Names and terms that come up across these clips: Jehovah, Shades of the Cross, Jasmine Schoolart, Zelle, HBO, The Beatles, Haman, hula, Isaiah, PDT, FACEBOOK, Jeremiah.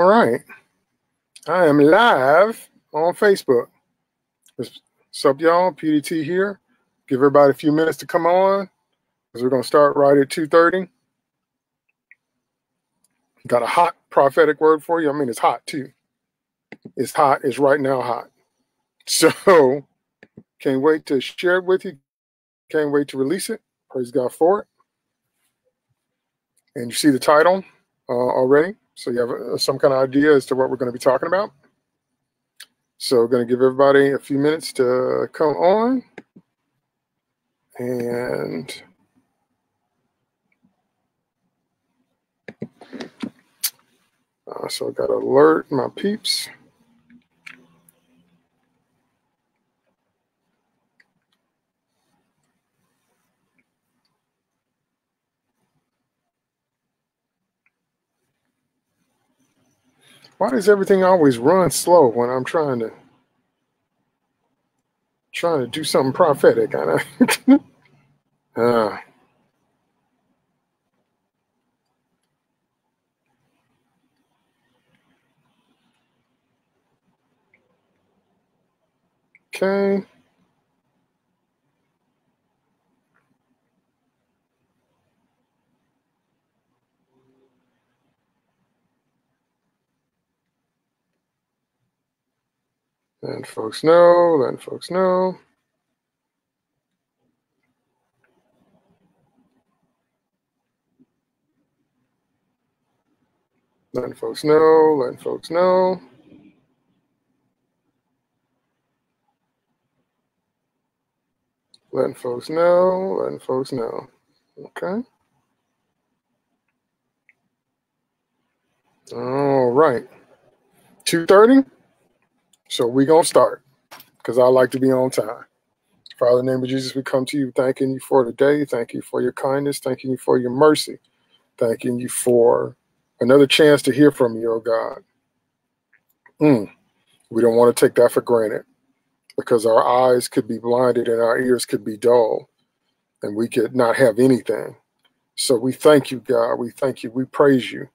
All right, I am live on Facebook. What's up, y'all? PDT here. Give everybody a few minutes to come on, because we're going to start right at 2:30. Got a hot prophetic word for you. I mean, it's hot, too. It's hot. It's right now hot. So, can't wait to share it with you. Can't wait to release it. Praise God for it. And you see the title already. So you have some kind of idea as to what we're going to be talking about. So we're going to give everybody a few minutes to come on. And so I got to alert my peeps. Why does everything always run slow when I'm trying to do something prophetic? I know. Okay. Letting folks know, letting folks know. Letting folks know, letting folks know. Letting folks know, letting folks know. Okay. All right. 2:30. So we're going to start, because I like to be on time. Father, in the name of Jesus, we come to you thanking you for today. Thank you for your kindness. Thanking you for your mercy. Thanking you for another chance to hear from you, oh God. We don't want to take that for granted, because our eyes could be blinded and our ears could be dull, and we could not have anything. So we thank you, God. We thank you. We praise you.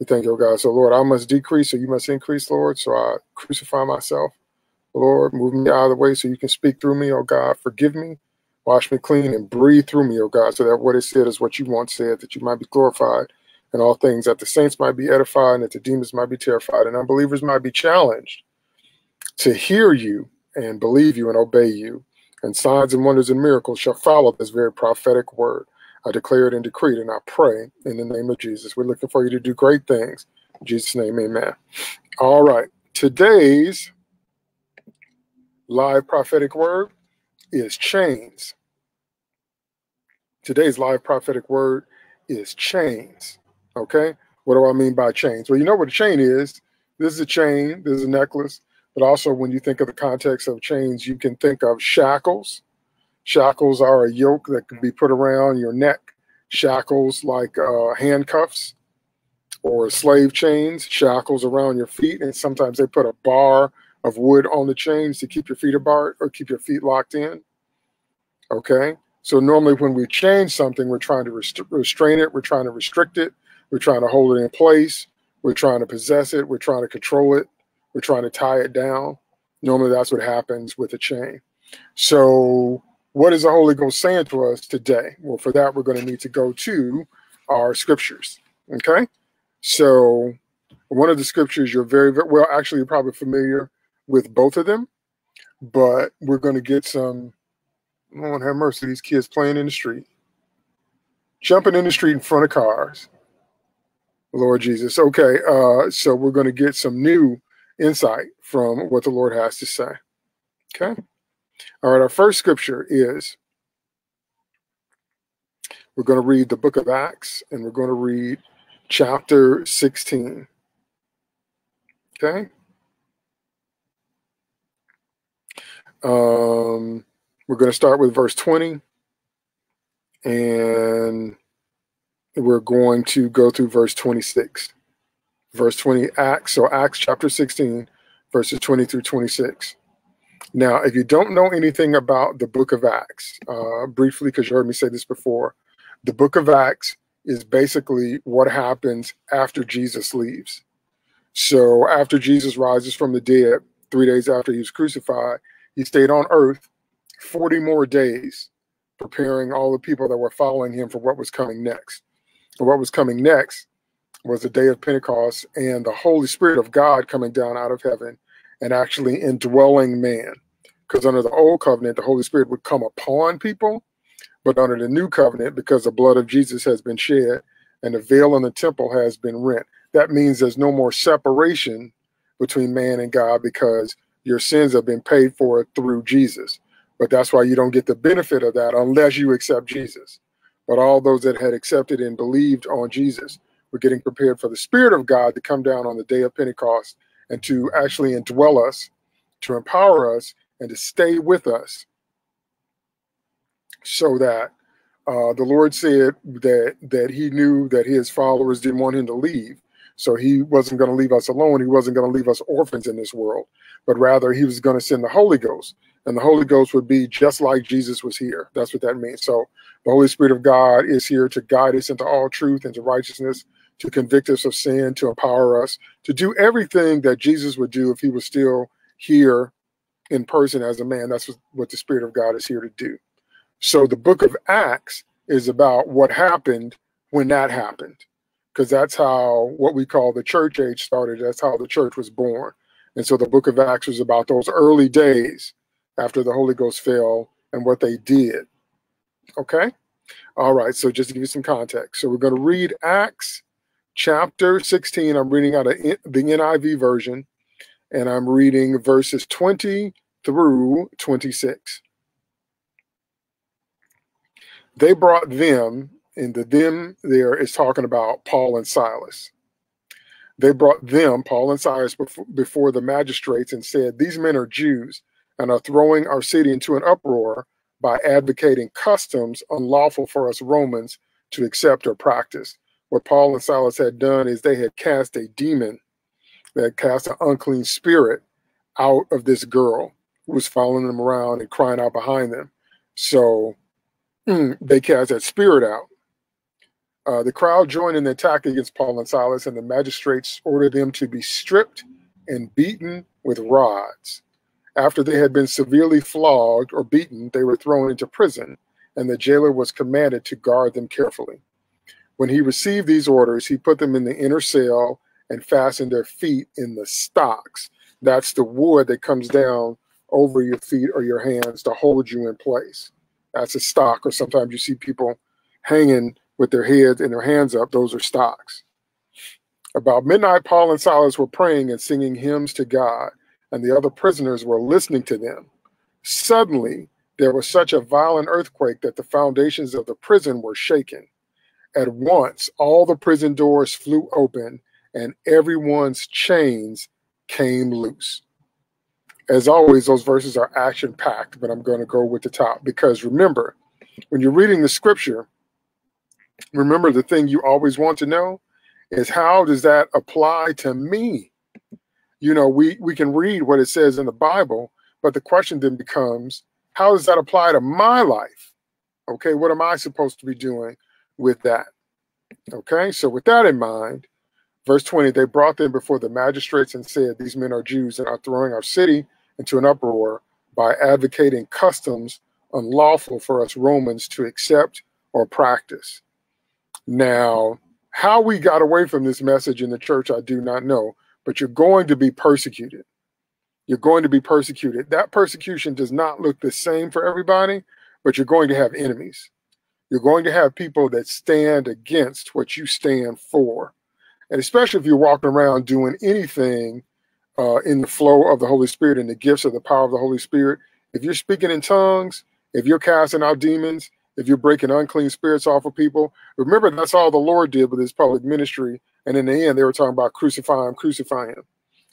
We thank you, oh God. So, Lord, I must decrease so you must increase, Lord. So I crucify myself. Lord, move me out of the way so you can speak through me, oh God. Forgive me, wash me clean, and breathe through me, oh God, so that what is said is what you once said, that you might be glorified in all things, that the saints might be edified, and that the demons might be terrified, and unbelievers might be challenged to hear you and believe you and obey you. And signs and wonders and miracles shall follow this very prophetic word. I declare it and decree it, and I pray in the name of Jesus. We're looking for you to do great things. In Jesus' name, amen. All right. Today's live prophetic word is chains. Today's live prophetic word is chains. Okay? What do I mean by chains? Well, you know what a chain is. This is a chain. This is a necklace. But also, when you think of the context of chains, you can think of shackles. Shackles are a yoke that can be put around your neck. Shackles like handcuffs or slave chains, shackles around your feet. And sometimes they put a bar of wood on the chains to keep your feet apart or keep your feet locked in. Okay. So normally when we chain something, we're trying to restrain it. We're trying to restrict it. We're trying to hold it in place. We're trying to possess it. We're trying to control it. We're trying to tie it down. Normally that's what happens with a chain. So what is the Holy Ghost saying to us today? Well, for that, we're going to need to go to our scriptures, okay? So one of the scriptures you're very, very well, actually, you're probably familiar with both of them, but we're going to get some, Lord have mercy, these kids playing in the street, jumping in the street in front of cars, Lord Jesus. Okay, so we're going to get some new insight from what the Lord has to say, okay? All right, our first scripture is, we're going to read the book of Acts, and we're going to read chapter 16. Okay? We're going to start with verse 20, and we're going to go through verse 26. Verse 20, Acts, so Acts chapter 16, verses 20 through 26. Now, if you don't know anything about the book of Acts, briefly, because you heard me say this before, the book of Acts is basically what happens after Jesus leaves. So after Jesus rises from the dead, 3 days after he was crucified, he stayed on earth 40 more days, preparing all the people that were following him for what was coming next. And what was coming next was the day of Pentecost and the Holy Spirit of God coming down out of heaven and actually indwelling man. Because under the old covenant, the Holy Spirit would come upon people, but under the new covenant, because the blood of Jesus has been shed and the veil in the temple has been rent, that means there's no more separation between man and God because your sins have been paid for through Jesus. But that's why you don't get the benefit of that unless you accept Jesus. But all those that had accepted and believed on Jesus were getting prepared for the Spirit of God to come down on the day of Pentecost and to actually indwell us, to empower us, and to stay with us, so that the Lord said that he knew that his followers didn't want him to leave. So he wasn't going to leave us alone. He wasn't going to leave us orphans in this world, but rather he was going to send the Holy Ghost, and the Holy Ghost would be just like Jesus was here. That's what that means. So the Holy Spirit of God is here to guide us into all truth, into righteousness, to convict us of sin, to empower us, to do everything that Jesus would do if he was still here in person as a man. That's what the Spirit of God is here to do. So the book of Acts is about what happened when that happened, because that's how what we call the church age started. That's how the church was born. And so the book of Acts was about those early days after the Holy Ghost fell and what they did. Okay? All right, so just to give you some context. So we're going to read Acts chapter 16. I'm reading out of the NIV version, and I'm reading verses 20 through 26. They brought them, and the them there is talking about Paul and Silas. They brought them, Paul and Silas, before the magistrates and said, "These men are Jews and are throwing our city into an uproar by advocating customs unlawful for us Romans to accept or practice." What Paul and Silas had done is they had cast a demon, they had cast an unclean spirit out of this girl who was following them around and crying out behind them. So they cast that spirit out. The crowd joined in the attack against Paul and Silas, and the magistrates ordered them to be stripped and beaten with rods. After they had been severely flogged or beaten, they were thrown into prison, and the jailer was commanded to guard them carefully. When he received these orders, he put them in the inner cell and fastened their feet in the stocks. That's the wood that comes down over your feet or your hands to hold you in place. That's a stock, or sometimes you see people hanging with their heads and their hands up. Those are stocks. About midnight, Paul and Silas were praying and singing hymns to God, and the other prisoners were listening to them. Suddenly, there was such a violent earthquake that the foundations of the prison were shaken. At once, all the prison doors flew open, and everyone's chains came loose. As always, those verses are action-packed, but I'm going to go with the top, because remember, when you're reading the scripture, remember the thing you always want to know is, how does that apply to me? You know, we can read what it says in the Bible, but the question then becomes, how does that apply to my life? Okay, what am I supposed to be doing with that? Okay, so with that in mind, verse 20, they brought them before the magistrates and said, "These men are Jews and are throwing our city into an uproar by advocating customs unlawful for us Romans to accept or practice." Now, how we got away from this message in the church, I do not know, but you're going to be persecuted. You're going to be persecuted. That persecution does not look the same for everybody, but you're going to have enemies. You're going to have people that stand against what you stand for. And especially if you're walking around doing anything in the flow of the Holy Spirit and the gifts of the power of the Holy Spirit, if you're speaking in tongues, if you're casting out demons, if you're breaking unclean spirits off of people, remember that's all the Lord did with his public ministry. And in the end, they were talking about crucify him, crucify him.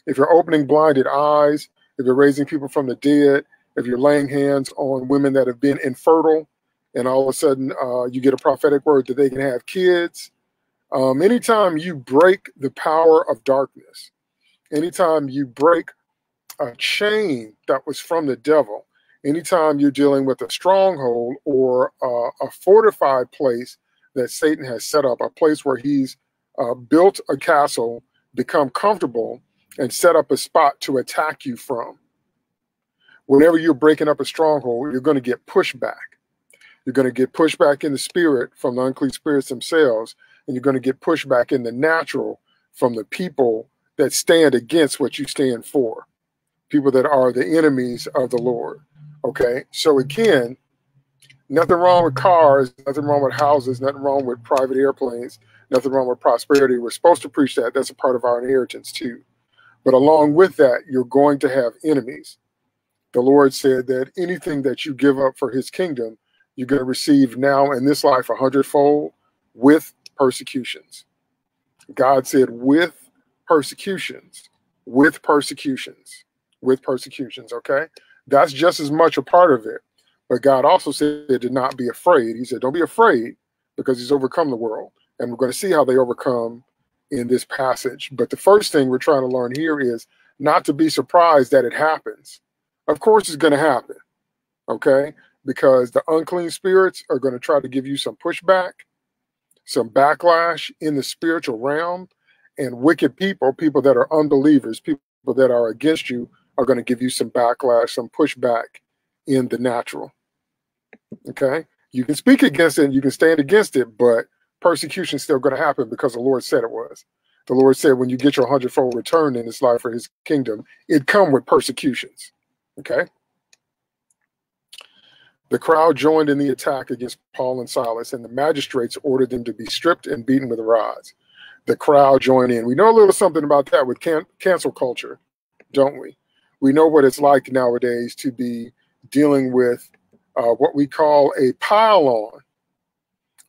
If you're opening blinded eyes, if you're raising people from the dead, if you're laying hands on women that have been infertile, and all of a sudden you get a prophetic word that they can have kids. Anytime you break the power of darkness, anytime you break a chain that was from the devil, anytime you're dealing with a stronghold or a fortified place that Satan has set up, a place where he's built a castle, become comfortable and set up a spot to attack you from. Whenever you're breaking up a stronghold, you're going to get pushback. You're going to get pushback in the spirit from the unclean spirits themselves, and you're going to get pushback in the natural from the people that stand against what you stand for, people that are the enemies of the Lord. Okay, so again, nothing wrong with cars, nothing wrong with houses, nothing wrong with private airplanes, nothing wrong with prosperity. We're supposed to preach that. That's a part of our inheritance too. But along with that, you're going to have enemies. The Lord said that anything that you give up for his kingdom, you're going to receive now in this life 100-fold with persecutions. God said with persecutions, with persecutions, with persecutions, okay? That's just as much a part of it. But God also said to not be afraid. He said, don't be afraid because he's overcome the world. And we're going to see how they overcome in this passage. But the first thing we're trying to learn here is not to be surprised that it happens. Of course it's going to happen, okay? Because the unclean spirits are going to try to give you some pushback, some backlash in the spiritual realm. And wicked people, people that are unbelievers, people that are against you, are going to give you some backlash, some pushback in the natural. Okay, you can speak against it and you can stand against it, but persecution is still going to happen because the Lord said it was. The Lord said when you get your 100-fold return in this life for his kingdom, it come with persecutions. Okay, the crowd joined in the attack against Paul and Silas, and the magistrates ordered them to be stripped and beaten with rods. The crowd joined in. We know a little something about that with cancel culture, don't we? We know what it's like nowadays to be dealing with what we call a pile-on,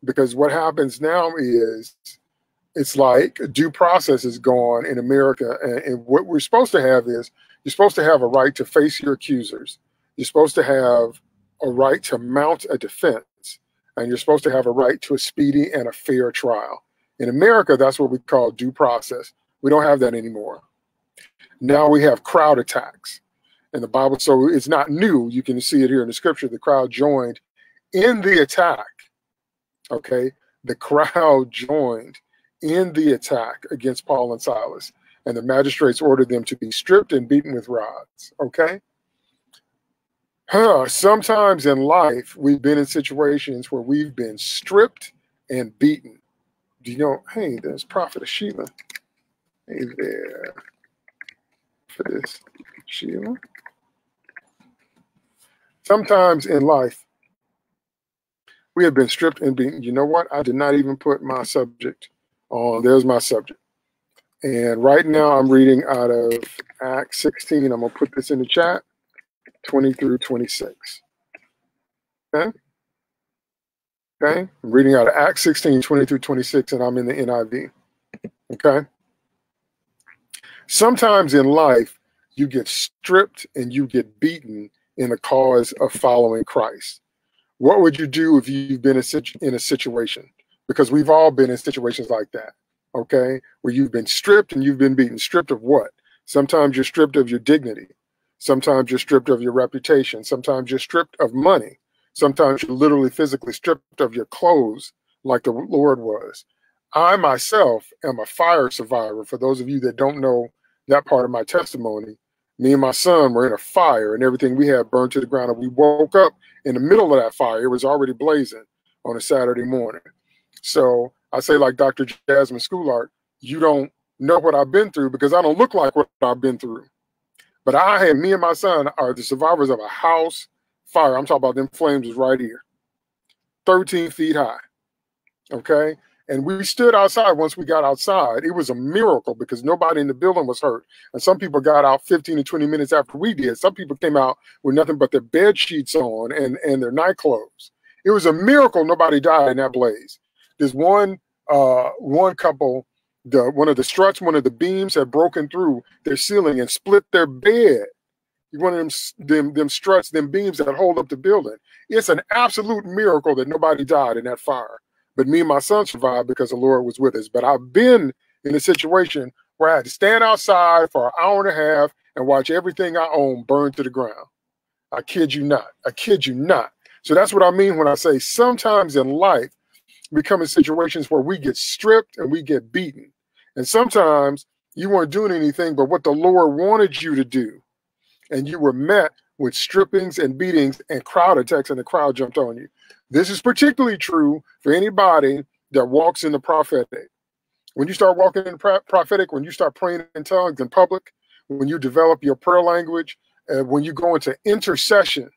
because what happens now is it's like due process is gone in America, and what we're supposed to have is you're supposed to have a right to face your accusers. You're supposed to have a right to mount a defense, and you're supposed to have a right to a speedy and a fair trial. In America, that's what we call due process. We don't have that anymore. Now we have crowd attacks. And the Bible, so it's not new. You can see it here in the scripture. The crowd joined in the attack. Okay, the crowd joined in the attack against Paul and Silas, and the magistrates ordered them to be stripped and beaten with rods. Okay. Sometimes in life, we've been in situations where we've been stripped and beaten. Do you know, hey, there's Prophet Sheila. Hey there. For this, Sheila. Sometimes in life, we have been stripped and beaten. You know what? I did not even put my subject on. There's my subject. And right now I'm reading out of Acts 16. I'm going to put this in the chat, 20 through 26. Okay? Okay? I'm reading out of Acts 16, 20 through 26, and I'm in the NIV. Okay? Sometimes in life, you get stripped and you get beaten in the cause of following Christ. What would you do if you've been in a situation? Because we've all been in situations like that, okay? Where you've been stripped and you've been beaten. Stripped of what? Sometimes you're stripped of your dignity. Sometimes you're stripped of your reputation. Sometimes you're stripped of money. Sometimes you're literally physically stripped of your clothes like the Lord was. I myself am a fire survivor. For those of you that don't know that part of my testimony, me and my son were in a fire and everything we had burned to the ground. And we woke up in the middle of that fire. It was already blazing on a Saturday morning. So I say, like Dr. Jasmine Schoolart, you don't know what I've been through because I don't look like what I've been through. But me and my son are the survivors of a house fire. I'm talking about them flames was right here, 13 feet high, okay? And we stood outside. Once we got outside, it was a miracle because nobody in the building was hurt. And some people got out 15 to 20 minutes after we did. Some people came out with nothing but their bed sheets on and their nightclothes. It was a miracle nobody died in that blaze. There's one couple, one of the struts, one of the beams had broken through their ceiling and split their bed. One of them struts, them beams that hold up the building. It's an absolute miracle that nobody died in that fire. But me and my son survived because the Lord was with us. But I've been in a situation where I had to stand outside for an hour and a half and watch everything I own burn to the ground. I kid you not. I kid you not. So that's what I mean when I say sometimes in life we come in situations where we get stripped and we get beaten. And sometimes You weren't doing anything but what the Lord wanted you to do. And you were met with strippings and beatings and crowd attacks, and the crowd jumped on you. This is particularly true for anybody that walks in the prophetic. When you start walking in the prophetic, when you start praying in tongues in public, when you develop your prayer language, and when you go into intercession,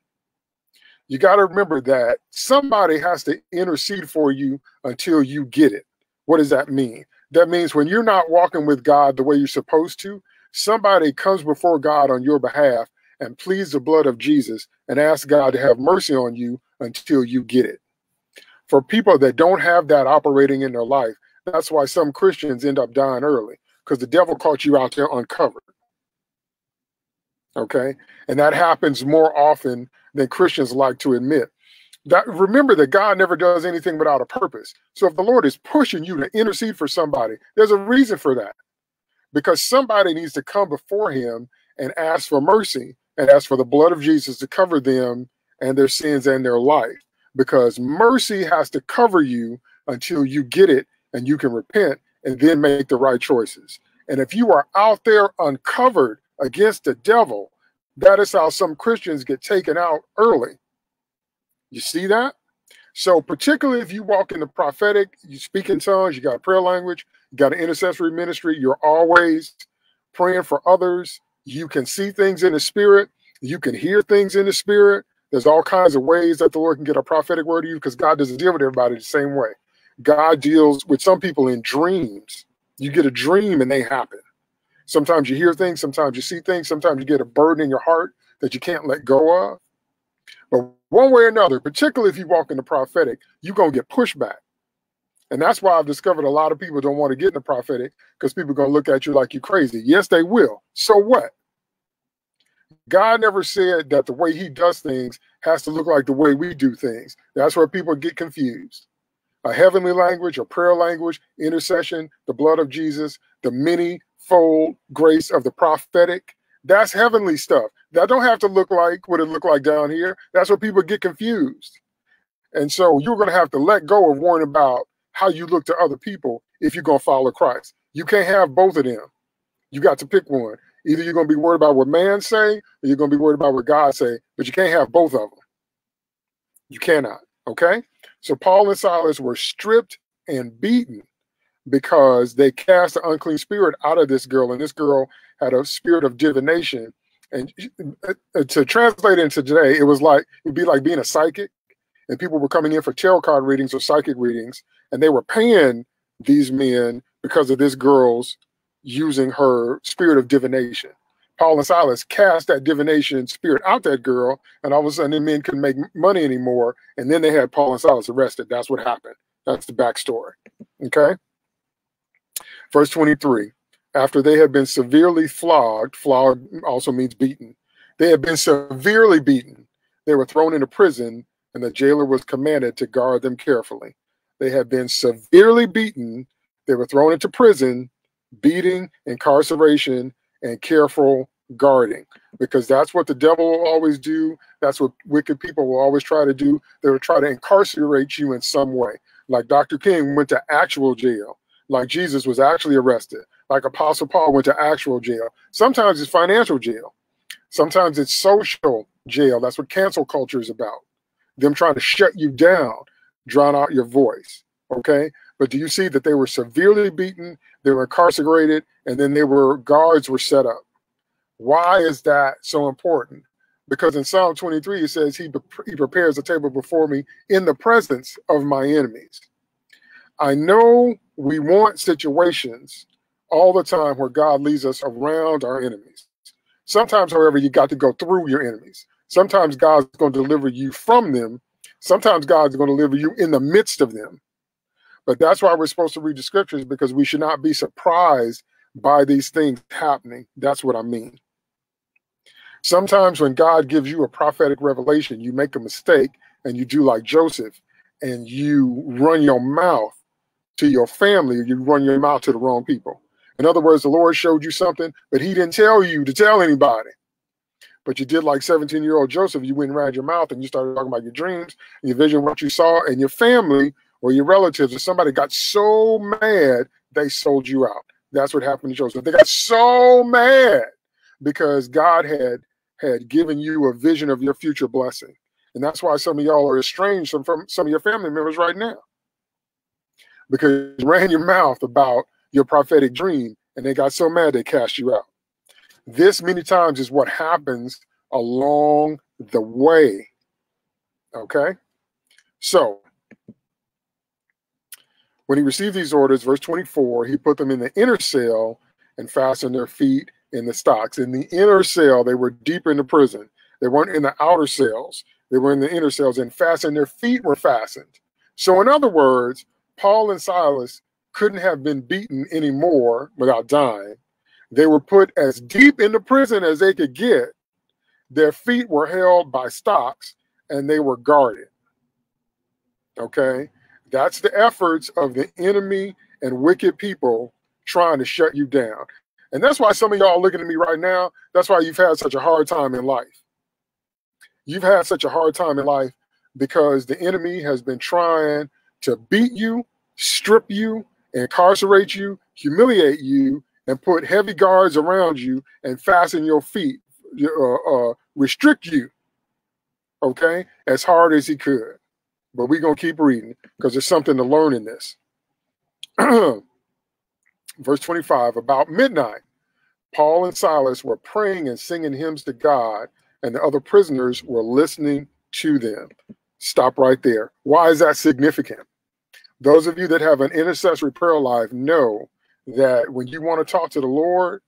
you got to remember that somebody has to intercede for you until you get it. What does that mean? That means when you're not walking with God the way you're supposed to, somebody comes before God on your behalf and pleads the blood of Jesus and asks God to have mercy on you until you get it. For people that don't have that operating in their life, that's why some Christians end up dying early, because the devil caught you out there uncovered. Okay? And that happens more often than Christians like to admit. That, remember that God never does anything without a purpose. So if the Lord is pushing you to intercede for somebody, there's a reason for that. Because somebody needs to come before him and ask for mercy and ask for the blood of Jesus to cover them and their sins and their life. Because mercy has to cover you until you get it and you can repent and then make the right choices. And if you are out there uncovered against the devil, that is how some Christians get taken out early. You see that? So particularly if you walk in the prophetic, you speak in tongues, you got a prayer language, you got an intercessory ministry, you're always praying for others. You can see things in the spirit. You can hear things in the spirit. There's all kinds of ways that the Lord can get a prophetic word to you, because God doesn't deal with everybody the same way. God deals with some people in dreams. You get a dream and they happen. Sometimes you hear things. Sometimes you see things. Sometimes you get a burden in your heart that you can't let go of. But one way or another, particularly if you walk in the prophetic, you're going to get pushback. And that's why I've discovered a lot of people don't want to get in the prophetic, because people are going to look at you like you're crazy. Yes, they will. So what? God never said that the way he does things has to look like the way we do things. That's where people get confused. A heavenly language, a prayer language, intercession, the blood of Jesus, the many-fold grace of the prophetic. That's heavenly stuff. That don't have to look like what it looked like down here. That's where people get confused. And so you're going to have to let go of worrying about how you look to other people if you're going to follow Christ. You can't have both of them. You got to pick one. Either you're going to be worried about what man say, or you're going to be worried about what God say, but you can't have both of them. You cannot, okay? So Paul and Silas were stripped and beaten because they cast an unclean spirit out of this girl, and this girl had a spirit of divination. And to translate into today, it was like, it'd be like being a psychic, and people were coming in for tarot card readings or psychic readings, and they were paying these men because of this girl's using her spirit of divination. Paul and Silas cast that divination spirit out that girl, and all of a sudden the men couldn't make money anymore, and then they had Paul and Silas arrested. That's what happened. That's the backstory, okay? Verse 23, after they had been severely flogged — flogged also means beaten — they had been severely beaten. They were thrown into prison, and the jailer was commanded to guard them carefully. They had been severely beaten. They were thrown into prison, beating, incarceration, and careful guarding, because that's what the devil will always do. That's what wicked people will always try to do. They will try to incarcerate you in some way. Like Dr. King went to actual jail. Like Jesus was actually arrested. Like Apostle Paul went to actual jail. Sometimes it's financial jail. Sometimes it's social jail. That's what cancel culture is about. Them trying to shut you down, drown out your voice, okay? But do you see that they were severely beaten, they were incarcerated, and then they were guards were set up? Why is that so important? Because in Psalm 23, it says, he prepares a table before me in the presence of my enemies. I know we want situations all the time where God leads us around our enemies. Sometimes, however, you got to go through your enemies. Sometimes God's going to deliver you from them. Sometimes God's going to deliver you in the midst of them. But that's why we're supposed to read the scriptures, because we should not be surprised by these things happening. That's what I mean. Sometimes when God gives you a prophetic revelation, you make a mistake and you do like Joseph and you run your mouth to your family, or you run your mouth to the wrong people. In other words, the Lord showed you something, but he didn't tell you to tell anybody. But you did like 17-year-old Joseph. You went and ran your mouth and you started talking about your dreams, your vision, what you saw, and your family or your relatives or somebody got so mad they sold you out. That's what happened to Joseph. They got so mad because God had given you a vision of your future blessing. And that's why some of y'all are estranged from some of your family members right now, because you ran your mouth about your prophetic dream and they got so mad they cast you out. This many times is what happens along the way. Okay? So when he received these orders, verse 24, he put them in the inner cell and fastened their feet in the stocks. In the inner cell, they were deep in the prison. They weren't in the outer cells. They were in the inner cells and fastened. Their feet were fastened. So in other words, Paul and Silas couldn't have been beaten anymore without dying. They were put as deep in the prison as they could get. Their feet were held by stocks and they were guarded. Okay? That's the efforts of the enemy and wicked people trying to shut you down. And that's why some of y'all looking at me right now, that's why you've had such a hard time in life. You've had such a hard time in life because the enemy has been trying to beat you, strip you, incarcerate you, humiliate you, and put heavy guards around you and fasten your feet, restrict you, okay, as hard as he could. But we're going to keep reading because there's something to learn in this. Verse 25, about midnight, Paul and Silas were praying and singing hymns to God, and the other prisoners were listening to them. Stop right there. Why is that significant? Those of you that have an intercessory prayer life know that when you want to talk to the Lord,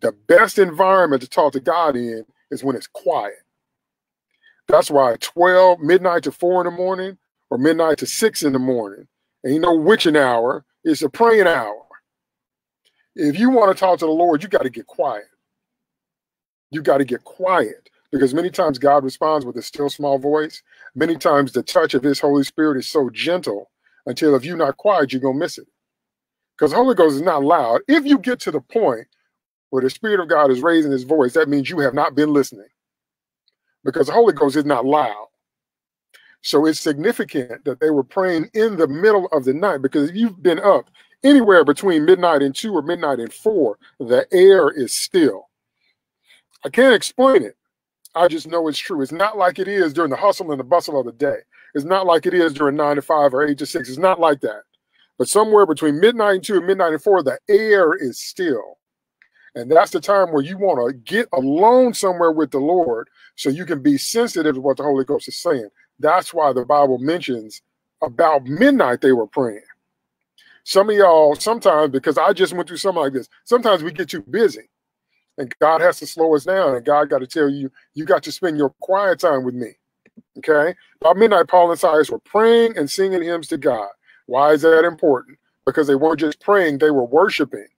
the best environment to talk to God in is when it's quiet. That's why 12, midnight to 4 in the morning, or midnight to 6 in the morning, ain't no witching hour, it's a praying hour. If you want to talk to the Lord, you got to get quiet. You got to get quiet, because many times God responds with a still small voice. Many times the touch of his Holy Spirit is so gentle until if you're not quiet, you're going to miss it. Because the Holy Ghost is not loud. If you get to the point where the Spirit of God is raising his voice, that means you have not been listening. Because the Holy Ghost is not loud. So it's significant that they were praying in the middle of the night, because if you've been up anywhere between midnight and 2 or midnight and 4, the air is still. I can't explain it. I just know it's true. It's not like it is during the hustle and the bustle of the day. It's not like it is during 9 to 5 or 8 to 6. It's not like that. But somewhere between midnight and 2 and midnight and 4, the air is still. And that's the time where you want to get alone somewhere with the Lord so you can be sensitive to what the Holy Ghost is saying. That's why the Bible mentions about midnight they were praying. Some of y'all, sometimes, because I just went through something like this, sometimes we get too busy and God has to slow us down, and God got to tell you, you got to spend your quiet time with me. Okay? By midnight, Paul and Silas were praying and singing hymns to God. Why is that important? Because they weren't just praying, they were worshiping.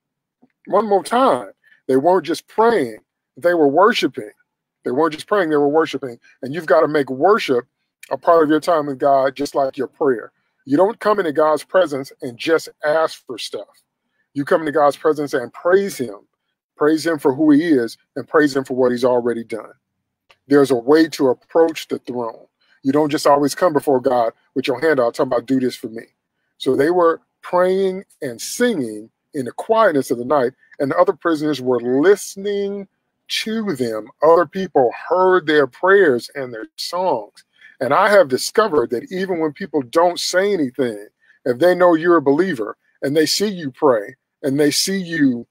One more time. They weren't just praying, they were worshiping. They weren't just praying, they were worshiping. And you've got to make worship a part of your time with God, just like your prayer. You don't come into God's presence and just ask for stuff. You come into God's presence and praise him. Praise him for who he is and praise him for what he's already done. There's a way to approach the throne. You don't just always come before God with your hand out talking about, do this for me. So they were praying and singing in the quietness of the night, and the other prisoners were listening to them. Other people heard their prayers and their songs. And I have discovered that even when people don't say anything, if they know you're a believer and they see you pray and they see you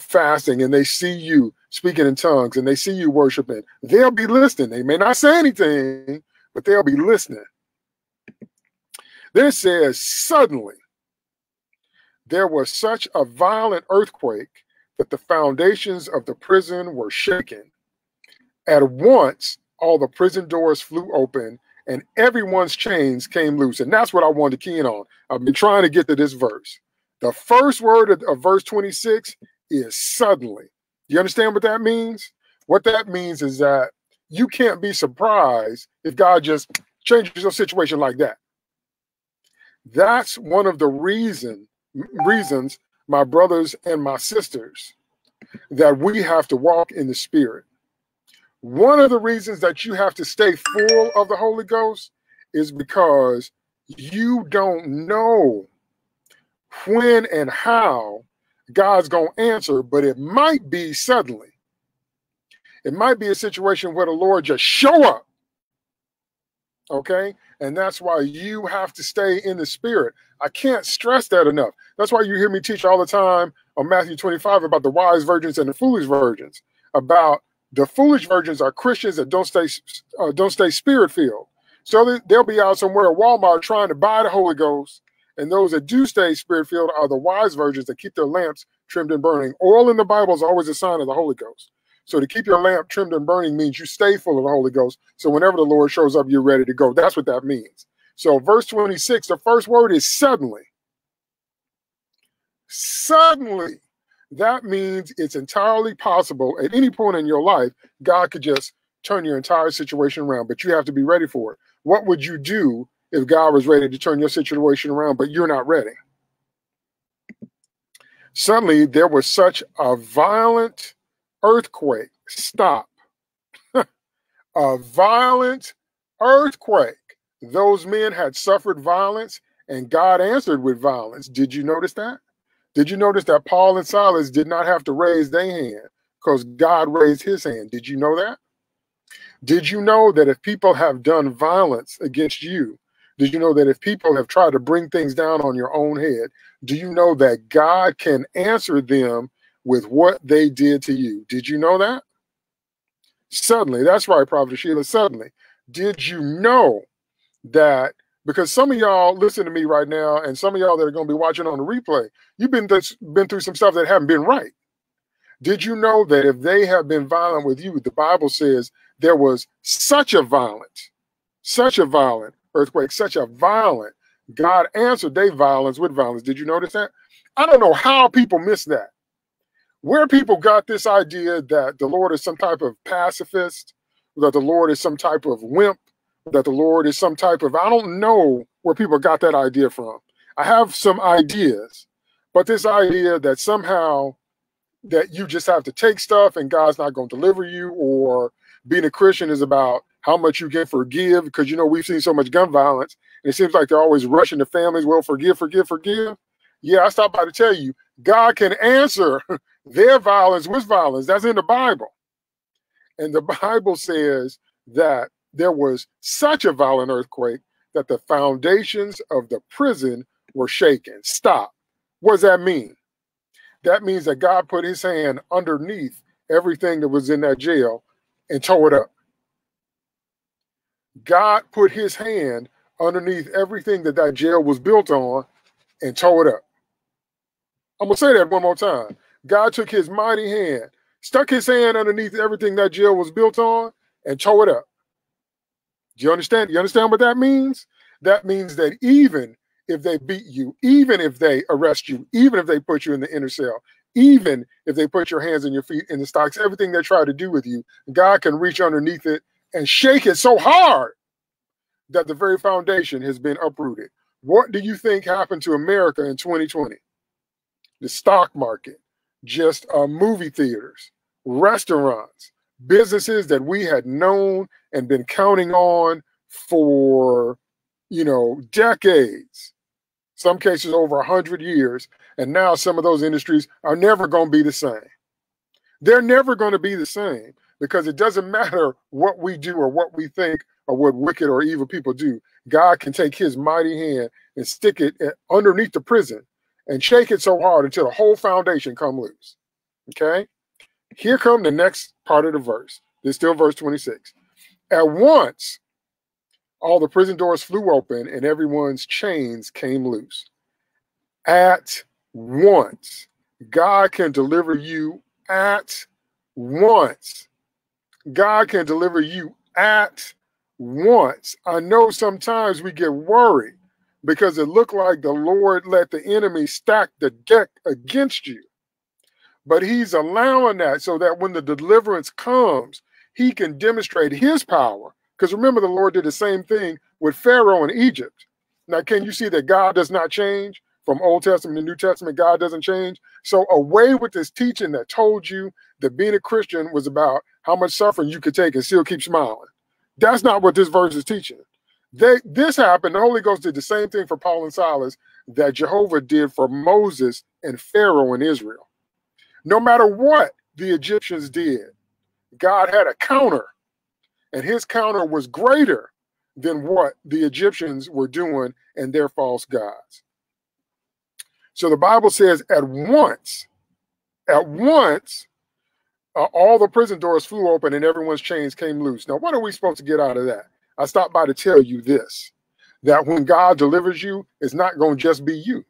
fasting and they see you speaking in tongues and they see you worshiping, they'll be listening. They may not say anything, but they'll be listening. Then it says, suddenly, there was such a violent earthquake that the foundations of the prison were shaken. At once, all the prison doors flew open and everyone's chains came loose. And that's what I wanted to key in on. I've been trying to get to this verse. The first word of verse 26 is suddenly. Do you understand what that means? What that means is that you can't be surprised if God just changes your situation like that. That's one of the reasons, my brothers and my sisters, that we have to walk in the Spirit. One of the reasons that you have to stay full of the Holy Ghost is because you don't know when and how God's going to answer, but it might be suddenly. It might be a situation where the Lord just show up, okay? And that's why you have to stay in the Spirit. I can't stress that enough. That's why you hear me teach all the time on Matthew 25 about the wise virgins and the foolish virgins, about the foolish virgins are Christians that don't stay Spirit-filled. So they'll be out somewhere at Walmart trying to buy the Holy Ghost, and those that do stay Spirit-filled are the wise virgins that keep their lamps trimmed and burning. Oil in the Bible is always a sign of the Holy Ghost. So to keep your lamp trimmed and burning means you stay full of the Holy Ghost. So whenever the Lord shows up, you're ready to go. That's what that means. So verse 26, the first word is suddenly. Suddenly. That means it's entirely possible at any point in your life, God could just turn your entire situation around, but you have to be ready for it. What would you do if God was ready to turn your situation around, but you're not ready? Suddenly, there was such a violent earthquake. Stop. A violent earthquake. Those men had suffered violence, and God answered with violence. Did you notice that? Did you notice that Paul and Silas did not have to raise their hand because God raised his hand? Did you know that? Did you know that if people have done violence against you, did you know that if people have tried to bring things down on your own head, do you know that God can answer them with what they did to you? Did you know that? Suddenly, that's right, Prophet Sheila, suddenly. Did you know that? Because some of y'all listen to me right now, and some of y'all that are going to be watching on the replay, you've been through some stuff that haven't been right. Did you know that if they have been violent with you, the Bible says there was such a violent earthquake, such a violent, God answered their violence with violence. Did you notice that? I don't know how people miss that. Where people got this idea that the Lord is some type of pacifist, that the Lord is some type of wimp, that the Lord is some type of, I don't know where people got that idea from. I have some ideas, but this idea that somehow that you just have to take stuff and God's not going to deliver you, or being a Christian is about how much you can forgive, because, you know, we've seen so much gun violence and it seems like they're always rushing to families. Well, forgive. Yeah, I stopped by to tell you, God can answer their violence with violence. That's in the Bible. And the Bible says that there was such a violent earthquake that the foundations of the prison were shaken. Stop. What does that mean? That means that God put his hand underneath everything that was in that jail and tore it up. God put his hand underneath everything that that jail was built on and tore it up. I'm going to say that one more time. God took his mighty hand, stuck his hand underneath everything that jail was built on, and tore it up. Do you understand? You understand what that means? That means that even if they beat you, even if they arrest you, even if they put you in the inner cell, even if they put your hands and your feet in the stocks, everything they try to do with you, God can reach underneath it and shake it so hard that the very foundation has been uprooted. What do you think happened to America in 2020? The stock market, just movie theaters, restaurants, businesses that we had known and been counting on for, you know, decades, some cases over 100 years. And now some of those industries are never going to be the same. They're never going to be the same, because it doesn't matter what we do or what we think or what wicked or evil people do. God can take his mighty hand and stick it underneath the prison and shake it so hard until the whole foundation come loose. Okay? Here come the next part of the verse. It's still verse 26. At once, all the prison doors flew open and everyone's chains came loose. At once. God can deliver you at once. God can deliver you at once. I know sometimes we get worried because it looked like the Lord let the enemy stack the deck against you. But he's allowing that so that when the deliverance comes, he can demonstrate his power. Because remember, the Lord did the same thing with Pharaoh in Egypt. Now, can you see that God does not change? From Old Testament to New Testament, God doesn't change. So away with this teaching that told you that being a Christian was about how much suffering you could take and still keep smiling. That's not what this verse is teaching. This happened. The Holy Ghost did the same thing for Paul and Silas. that Jehovah did for Moses and Pharaoh in Israel. No matter what the Egyptians did, God had a counter, and his counter was greater than what the Egyptians were doing and their false gods. So the Bible says at once, all the prison doors flew open and everyone's chains came loose. Now, what are we supposed to get out of that? I stopped by to tell you this, that when God delivers you, it's not going to just be you.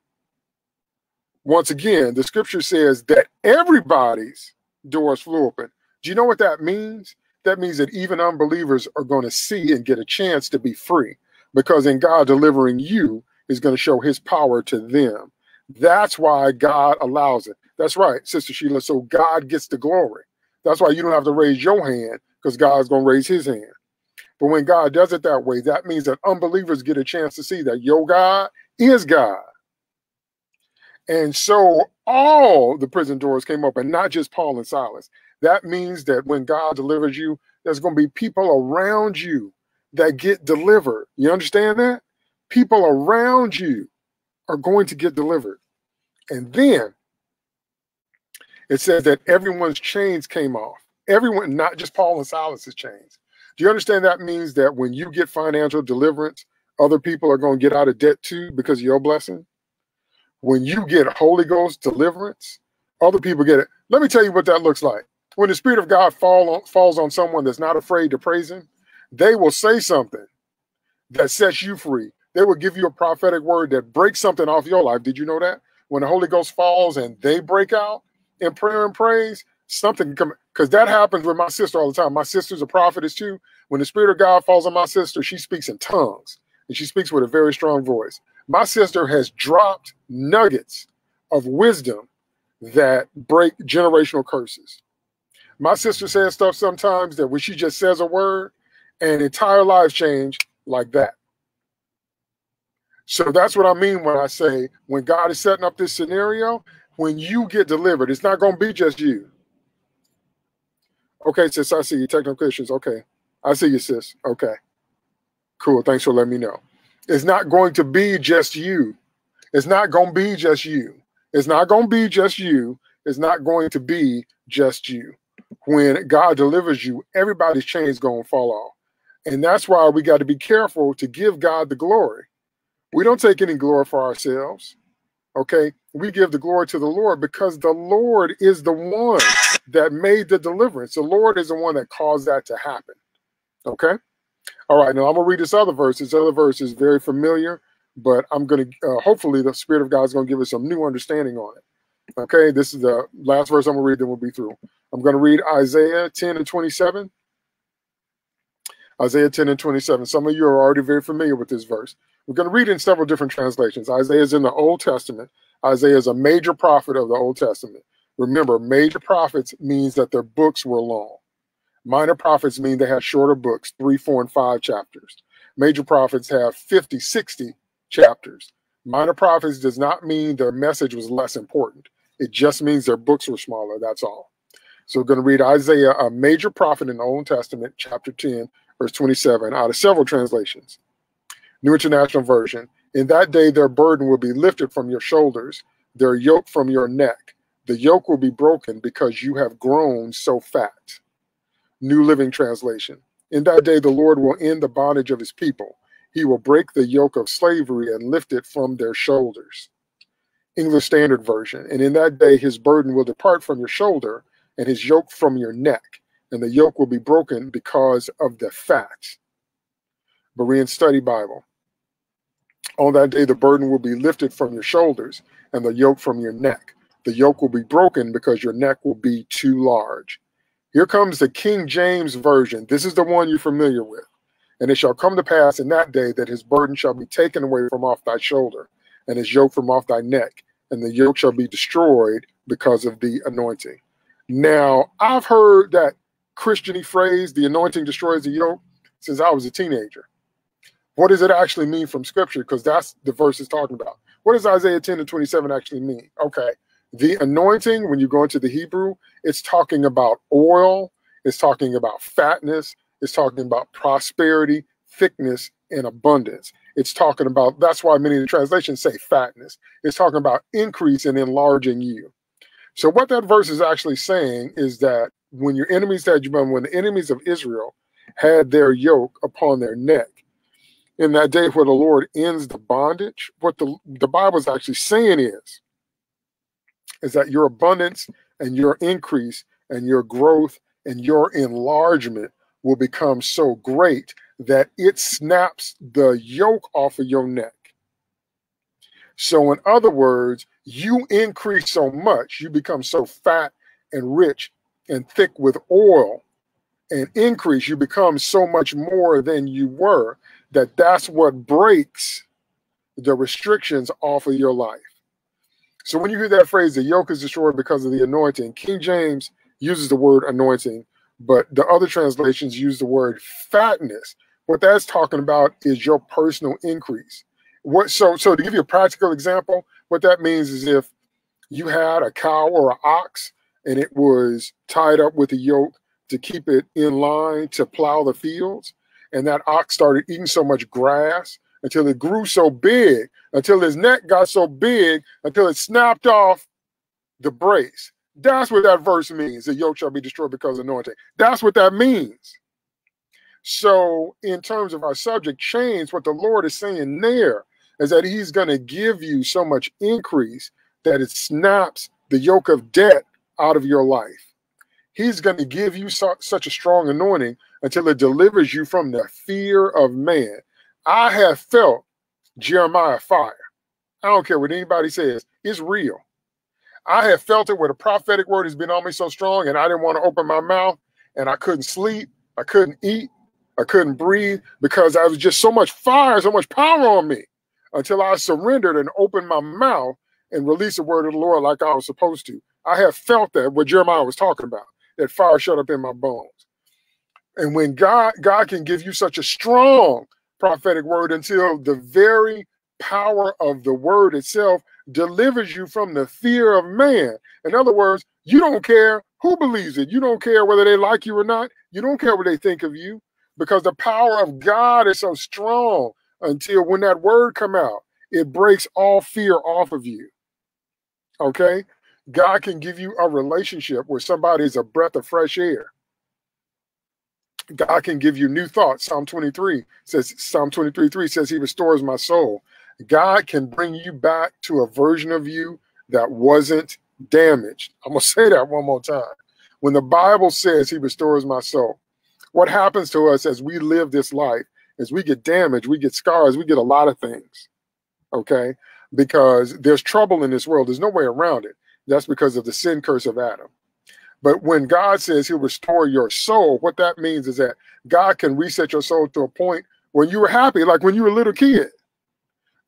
Once again, the scripture says that everybody's doors flew open. Do you know what that means? That means that even unbelievers are going to see and get a chance to be free, because in God delivering you is going to show his power to them. That's why God allows it. That's right, Sister Sheila. So God gets the glory. That's why you don't have to raise your hand, because God's going to raise his hand. But when God does it that way, that means that unbelievers get a chance to see that your God is God. And so all the prison doors came up, and not just Paul and Silas. That means that when God delivers you, there's going to be people around you that get delivered. You understand that? People around you are going to get delivered. And then it says that everyone's chains came off. Everyone, not just Paul and Silas's chains. Do you understand that means that when you get financial deliverance, other people are going to get out of debt too because of your blessing? When you get Holy Ghost deliverance, other people get it. Let me tell you what that looks like. When the Spirit of God falls on someone that's not afraid to praise him, they will say something that sets you free. They will give you a prophetic word that breaks something off your life. Did you know that? When the Holy Ghost falls and they break out in prayer and praise, something comes, because that happens with my sister all the time. My sister's a prophetess too. When the Spirit of God falls on my sister, she speaks in tongues, and she speaks with a very strong voice. My sister has dropped nuggets of wisdom that break generational curses. My sister says stuff sometimes that when she just says a word, and entire lives change like that. So that's what I mean when I say, when God is setting up this scenario, when you get delivered, it's not going to be just you. Okay, sis, I see you. Technical issues. Okay. I see you, sis. Okay. Cool. Thanks for letting me know. It's not going to be just you. It's not going to be just you. It's not going to be just you. It's not going to be just you. When God delivers you, everybody's chains going to fall off. And that's why we got to be careful to give God the glory. We don't take any glory for ourselves, okay? We give the glory to the Lord, because the Lord is the one that made the deliverance. The Lord is the one that caused that to happen, okay? All right, now I'm going to read this other verse. This other verse is very familiar, but I'm going to, hopefully the Spirit of God is going to give us some new understanding on it, okay? This is the last verse I'm going to read, then we'll be through. I'm going to read Isaiah 10 and 27. Isaiah 10 and 27. Some of you are already very familiar with this verse. We're going to read in several different translations. Isaiah is in the Old Testament. Isaiah is a major prophet of the Old Testament. Remember, major prophets means that their books were long. Minor prophets mean they had shorter books, 3, 4, and 5 chapters. Major prophets have 50, 60 chapters. Minor prophets does not mean their message was less important. It just means their books were smaller, that's all. So we're going to read Isaiah, a major prophet in the Old Testament, chapter 10, verse 27, out of several translations. New International Version. In that day, their burden will be lifted from your shoulders, their yoke from your neck. The yoke will be broken because you have grown so fat. New Living Translation. In that day, the Lord will end the bondage of his people. He will break the yoke of slavery and lift it from their shoulders. English Standard Version. And in that day, his burden will depart from your shoulder and his yoke from your neck, and the yoke will be broken because of the fat. Berean Study Bible. On that day, the burden will be lifted from your shoulders and the yoke from your neck. The yoke will be broken because your neck will be too large. Here comes the King James Version. This is the one you're familiar with. And it shall come to pass in that day that his burden shall be taken away from off thy shoulder and his yoke from off thy neck, and the yoke shall be destroyed because of the anointing. Now, I've heard that Christian-y phrase, the anointing destroys the yoke, since I was a teenager. What does it actually mean from Scripture? Because that's the verse it's talking about. What does Isaiah 10 and 27 actually mean? Okay, the anointing, when you go into the Hebrew, it's talking about oil, it's talking about fatness, it's talking about prosperity, thickness, and abundance. It's talking about, that's why many of the translations say fatness. It's talking about increase and enlarging you. So what that verse is actually saying is that when your enemies had you, when the enemies of Israel had their yoke upon their neck, in that day where the Lord ends the bondage, what the Bible is actually saying is that your abundance and your increase and your growth and your enlargement will become so great that it snaps the yoke off of your neck. So in other words, you increase so much, you become so fat and rich and thick with oil and increase, you become so much more than you were, that that's what breaks the restrictions off of your life. So when you hear that phrase, the yoke is destroyed because of the anointing, King James uses the word anointing, but the other translations use the word fatness. What that's talking about is your personal increase. So to give you a practical example, what that means is if you had a cow or an ox and it was tied up with a yoke to keep it in line to plow the fields, and that ox started eating so much grass until it grew so big, until his neck got so big, until it snapped off the brace. That's what that verse means. The yoke shall be destroyed because of anointing. That's what that means. So in terms of our subject, chains, what the Lord is saying there is that he's going to give you so much increase that it snaps the yoke of debt out of your life. He's going to give you such a strong anointing until it delivers you from the fear of man. I have felt Jeremiah fire. I don't care what anybody says. It's real. I have felt it where the prophetic word has been on me so strong and I didn't want to open my mouth and I couldn't sleep. I couldn't eat. I couldn't breathe because I was just so much fire, so much power on me until I surrendered and opened my mouth and released the word of the Lord like I was supposed to. I have felt that what Jeremiah was talking about. That fire shut up in my bones. And when God can give you such a strong prophetic word until the very power of the word itself delivers you from the fear of man. In other words, you don't care who believes it. You don't care whether they like you or not. You don't care what they think of you because the power of God is so strong until when that word come out, it breaks all fear off of you. Okay? God can give you a relationship where somebody is a breath of fresh air. God can give you new thoughts. Psalm 23:3 says he restores my soul. God can bring you back to a version of you that wasn't damaged. I'm going to say that one more time. When the Bible says he restores my soul, what happens to us as we live this life is we get damaged, we get scars, we get a lot of things, okay? Because there's trouble in this world. There's no way around it. That's because of the sin curse of Adam. But when God says he'll restore your soul, what that means is that God can reset your soul to a point where you were happy, like when you were a little kid.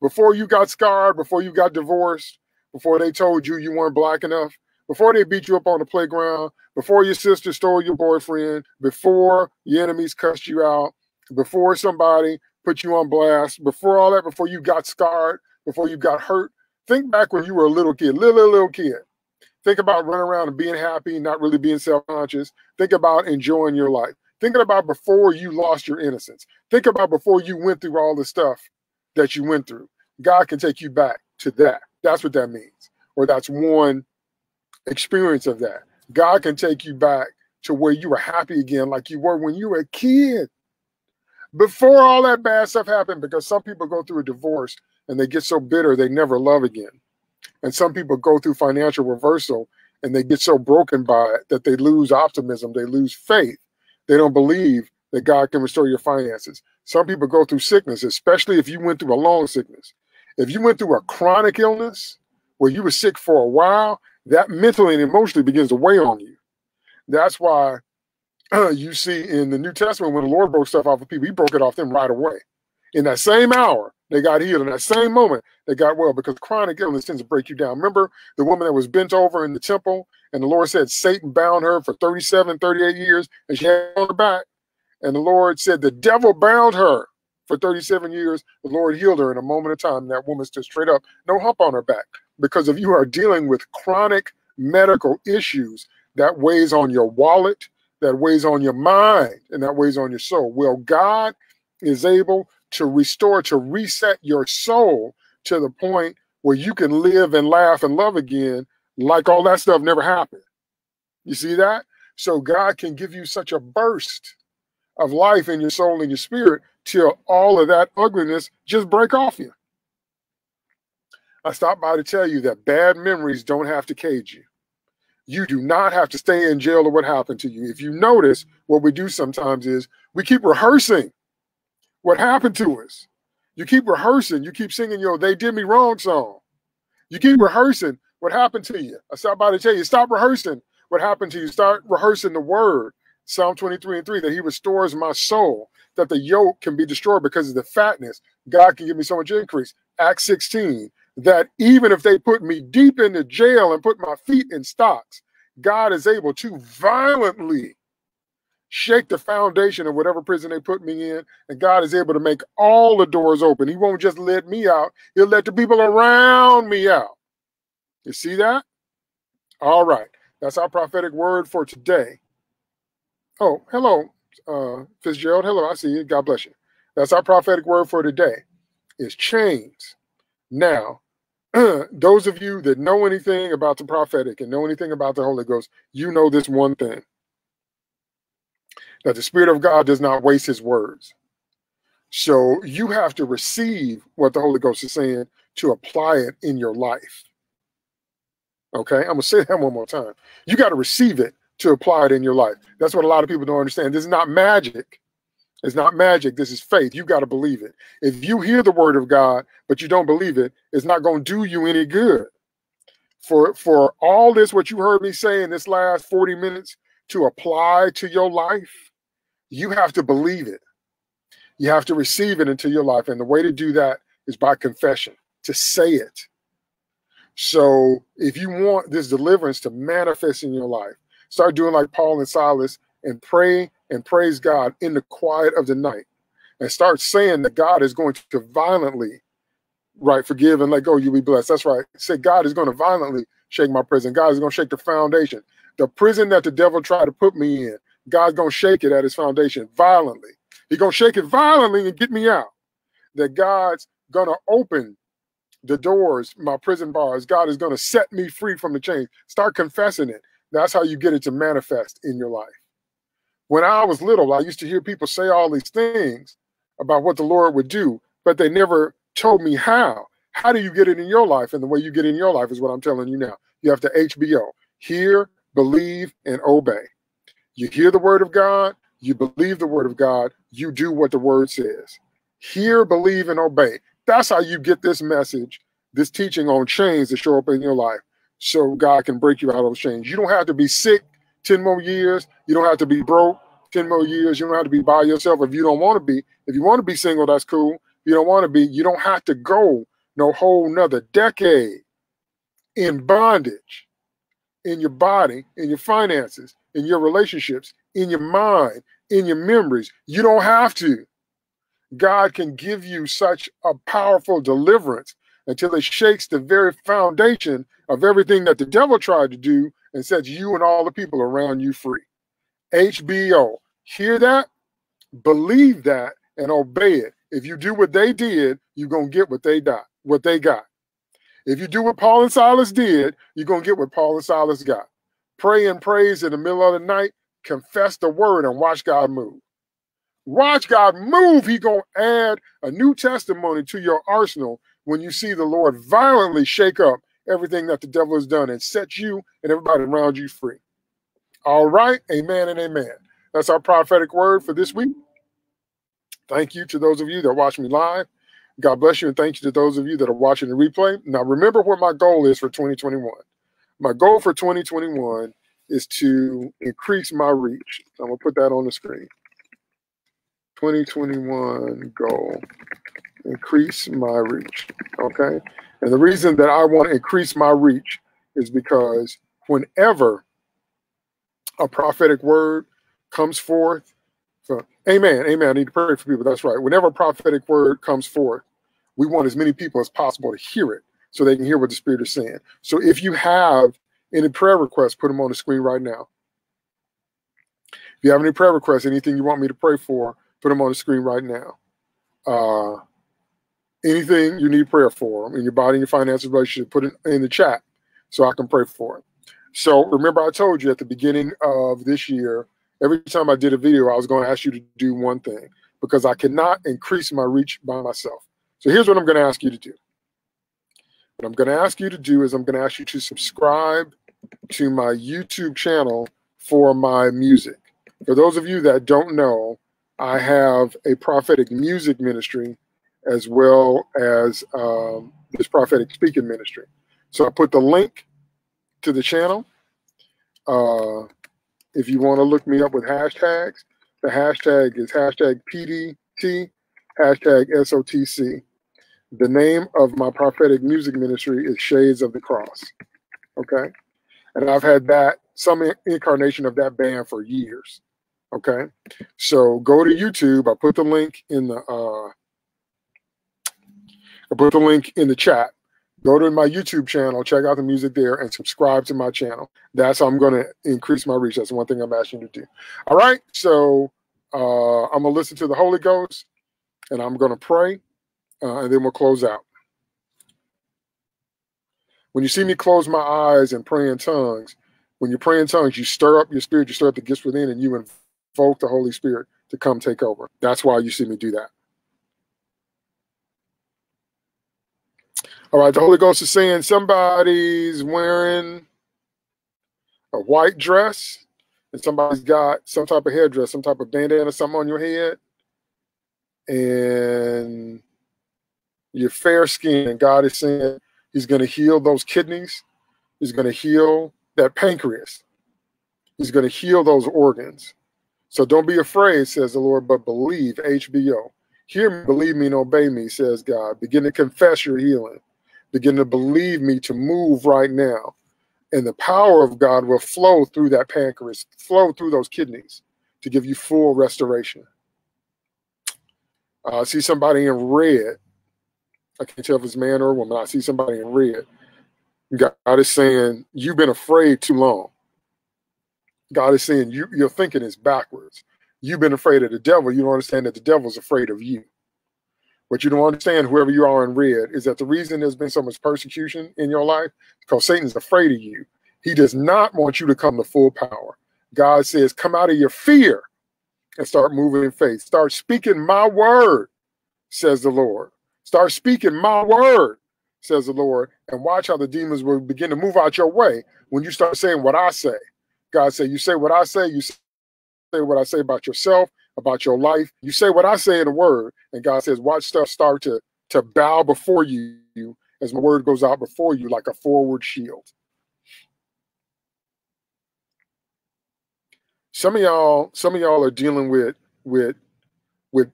Before you got scarred, before you got divorced, before they told you you weren't black enough, before they beat you up on the playground, before your sister stole your boyfriend, before your enemies cussed you out, before somebody put you on blast, before all that, before you got scarred, before you got hurt. Think back when you were a little kid, little kid. Think about running around and being happy, not really being self-conscious. Think about enjoying your life. Think about before you lost your innocence. Think about before you went through all the stuff that you went through. God can take you back to that. That's what that means. Or that's one experience of that. God can take you back to where you were happy again like you were when you were a kid. Before all that bad stuff happened, because some people go through a divorce and they get so bitter they never love again. And some people go through financial reversal and they get so broken by it that they lose optimism. They lose faith. They don't believe that God can restore your finances. Some people go through sickness, especially if you went through a long sickness. If you went through a chronic illness where you were sick for a while, that mentally and emotionally begins to weigh on you. That's why you see in the New Testament when the Lord broke stuff off of people, he broke it off them right away. In that same hour, they got healed. In that same moment, they got well because chronic illness tends to break you down. Remember the woman that was bent over in the temple and the Lord said Satan bound her for 38 years and she had on her back. And the Lord said the devil bound her for 37 years. The Lord healed her in a moment of time. And that woman stood straight up, no hump on her back. Because if you are dealing with chronic medical issues, that weighs on your wallet, that weighs on your mind, and that weighs on your soul. Well, God is able to restore, to reset your soul to the point where you can live and laugh and love again, like all that stuff never happened. You see that? So God can give you such a burst of life in your soul and your spirit till all of that ugliness just break off you. I stopped by to tell you that bad memories don't have to cage you. You do not have to stay in jail or what happened to you. If you notice, what we do sometimes is we keep rehearsing what happened to us. You keep rehearsing. You keep singing your "They Did Me Wrong" song. You keep rehearsing what happened to you. I stopped by to tell you, stop rehearsing what happened to you. Start reheaing the word, Psalm 23:3, that he restores my soul, that the yoke can be destroyed because of the fatness. God can give me so much increase. Acts 16, that even if they put me deep into jail and put my feet in stocks, God is able to violently shake the foundation of whatever prison they put me in, and God is able to make all the doors open. He won't just let me out. He'll let the people around me out. You see that? All right. That's our prophetic word for today. Oh, hello, Fitzgerald. Hello, I see you. God bless you. That's our prophetic word for today is chains. Now, those of you that know anything about the prophetic and know anything about the Holy Ghost, you know this one thing, that the Spirit of God does not waste his words. So you have to receive what the Holy Ghost is saying to apply it in your life. Okay, I'm going to say that one more time. You got to receive it to apply it in your life. That's what a lot of people don't understand. This is not magic. It's not magic. This is faith. You got to believe it. If you hear the word of God, but you don't believe it, it's not going to do you any good. For all this, what you heard me say in this last 40 minutes, to apply to your life, you have to believe it. You have to receive it into your life. And the way to do that is by confession, to say it. So if you want this deliverance to manifest in your life, start doing like Paul and Silas and pray and praise God in the quiet of the night, and start saying that God is going to violently, right, forgive and let go, you'll be blessed. That's right. Say, God is going to violently shake my prison. God is going to shake the foundation. The prison that the devil tried to put me in, God's going to shake it at his foundation violently. He's going to shake it violently and get me out. That God's going to open the doors, my prison bars. God is going to set me free from the chains. Start confessing it. That's how you get it to manifest in your life. When I was little, I used to hear people say all these things about what the Lord would do, but they never told me how. How do you get it in your life? And the way you get it in your life is what I'm telling you now. You have to HBO. Hear, believe, and obey. You hear the word of God, you believe the word of God, you do what the word says. Hear, believe, and obey. That's how you get this message, this teaching on chains to show up in your life so God can break you out of those chains. You don't have to be sick 10 more years. You don't have to be broke 10 more years. You don't have to be by yourself if you don't want to be. If you want to be single, that's cool. If you don't want to be, you don't have to go no whole nother decade in bondage, in your body, in your finances, in your relationships, in your mind, in your memories. You don't have to. God can give you such a powerful deliverance until it shakes the very foundation of everything that the devil tried to do and sets you and all the people around you free. HBO. Hear that, believe that, and obey it. If you do what they did, you're going to get what they got. If you do what Paul and Silas did, you're going to get what Paul and Silas got. Pray and praise in the middle of the night. Confess the word and watch God move. Watch God move. He's going to add a new testimony to your arsenal when you see the Lord violently shake up everything that the devil has done and set you and everybody around you free. All right. Amen and amen. That's our prophetic word for this week. Thank you to those of you that watch me live. God bless you, and thank you to those of you that are watching the replay. Now, remember what my goal is for 2021. My goal for 2021 is to increase my reach. I'm going to put that on the screen. 2021 goal, increase my reach, okay? And the reason that I want to increase my reach is because whenever a prophetic word comes forth, so, amen, amen. I need to pray for people. That's right. Whenever a prophetic word comes forth, we want as many people as possible to hear it so they can hear what the Spirit is saying. So if you have any prayer requests, put them on the screen right now. If you have any prayer requests, anything you want me to pray for, put them on the screen right now. Anything you need prayer for in your body and your finances relationship, put it in the chat so I can pray for it. So remember, I told you at the beginning of this year, every time I did a video, I was going to ask you to do one thing because I cannot increase my reach by myself. So here's what I'm going to ask you to do. What I'm going to ask you to do is I'm going to ask you to subscribe to my YouTube channel for my music. For those of you that don't know, I have a prophetic music ministry as well as this prophetic speaking ministry. So I put the link to the channel. If you want to look me up with hashtags, the hashtag is hashtag PDT, hashtag SOTC. The name of my prophetic music ministry is Shades of the Cross, okay? And I've had that, some incarnation of that band for years, okay? So go to YouTube. I put the link in the I put the link in the chat. Go to my YouTube channel, check out the music there, and subscribe to my channel. That's how I'm going to increase my reach. That's one thing I'm asking you to do. All right, so I'm going to listen to the Holy Ghost, and I'm going to pray, and then we'll close out. When you see me close my eyes and pray in tongues, when you pray in tongues, you stir up your spirit, you stir up the gifts within, and you invoke the Holy Spirit to come take over. That's why you see me do that. All right, the Holy Ghost is saying somebody's wearing a white dress and somebody's got some type of hairdress, some type of bandana or something on your head, and you're fair skinned, and God is saying he's going to heal those kidneys. He's going to heal that pancreas. He's going to heal those organs. So don't be afraid, says the Lord, but believe, HBO. Hear me, believe me, and obey me, says God. Begin to confess your healing. Begin to believe me to move right now. And the power of God will flow through that pancreas, flow through those kidneys to give you full restoration. I see somebody in red. I can't tell if it's man or woman. I see somebody in red. God is saying, you've been afraid too long. God is saying, your thinking is backwards. You've been afraid of the devil. You don't understand that the devil's afraid of you. What you don't understand, whoever you are in red, is that the reason there's been so much persecution in your life is because Satan's afraid of you. He does not want you to come to full power. God says, come out of your fear and start moving in faith. Start speaking my word, says the Lord. Start speaking my word, says the Lord, and watch how the demons will begin to move out your way when you start saying what I say. God said, you say what I say, you say what I say about yourself, about your life. You say what I say in the word, and God says, watch stuff start to bow before you as my word goes out before you like a forward shield. Some of y'all are dealing with